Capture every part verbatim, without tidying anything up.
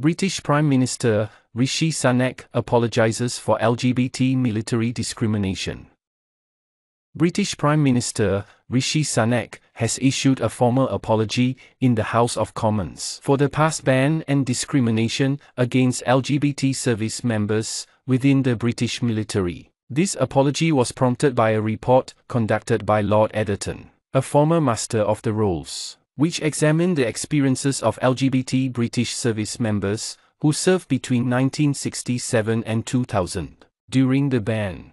British Prime Minister Rishi Sunak apologizes for L G B T military discrimination. British Prime Minister Rishi Sunak has issued a formal apology in the House of Commons for the past ban and discrimination against L G B T service members within the British military. This apology was prompted by a report conducted by Lord Etherton, a former Master of the Rolls, which examined the experiences of L G B T British service members who served between nineteen sixty-seven and two thousand, during the ban.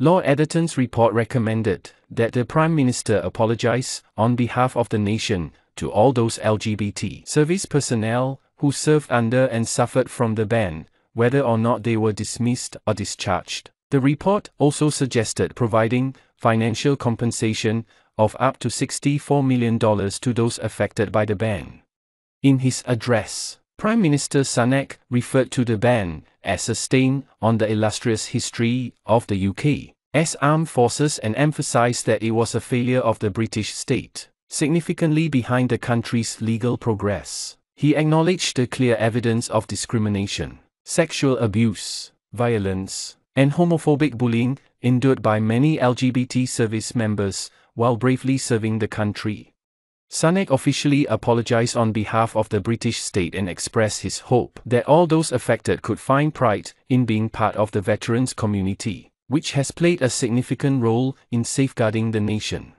Lord Etherton's report recommended that the Prime Minister apologise on behalf of the nation to all those L G B T service personnel who served under and suffered from the ban, whether or not they were dismissed or discharged. The report also suggested providing financial compensation of up to sixty-four million dollars to those affected by the ban. In his address, Prime Minister Sunak referred to the ban as a stain on the illustrious history of the U K's armed forces and emphasised that it was a failure of the British state, significantly behind the country's legal progress. He acknowledged the clear evidence of discrimination, sexual abuse, violence, and homophobic bullying endured by many L G B T service members while bravely serving the country. Sunak officially apologised on behalf of the British state and expressed his hope that all those affected could find pride in being part of the veterans community, which has played a significant role in safeguarding the nation.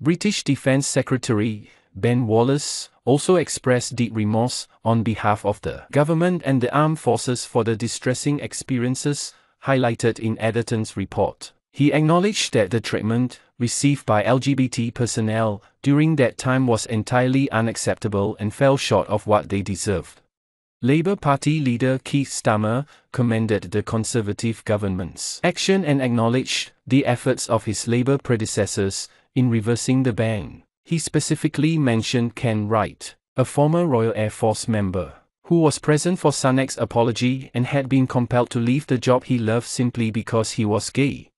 British Defence Secretary Ben Wallace also expressed deep remorse on behalf of the government and the armed forces for the distressing experiences highlighted in Etherton's report. He acknowledged that the treatment received by L G B T personnel during that time was entirely unacceptable and fell short of what they deserved. Labour Party leader Keir Starmer commended the Conservative government's action and acknowledged the efforts of his Labour predecessors in reversing the ban. He specifically mentioned Ken Wright, a former Royal Air Force member, who was present for Sunak's apology and had been compelled to leave the job he loved simply because he was gay.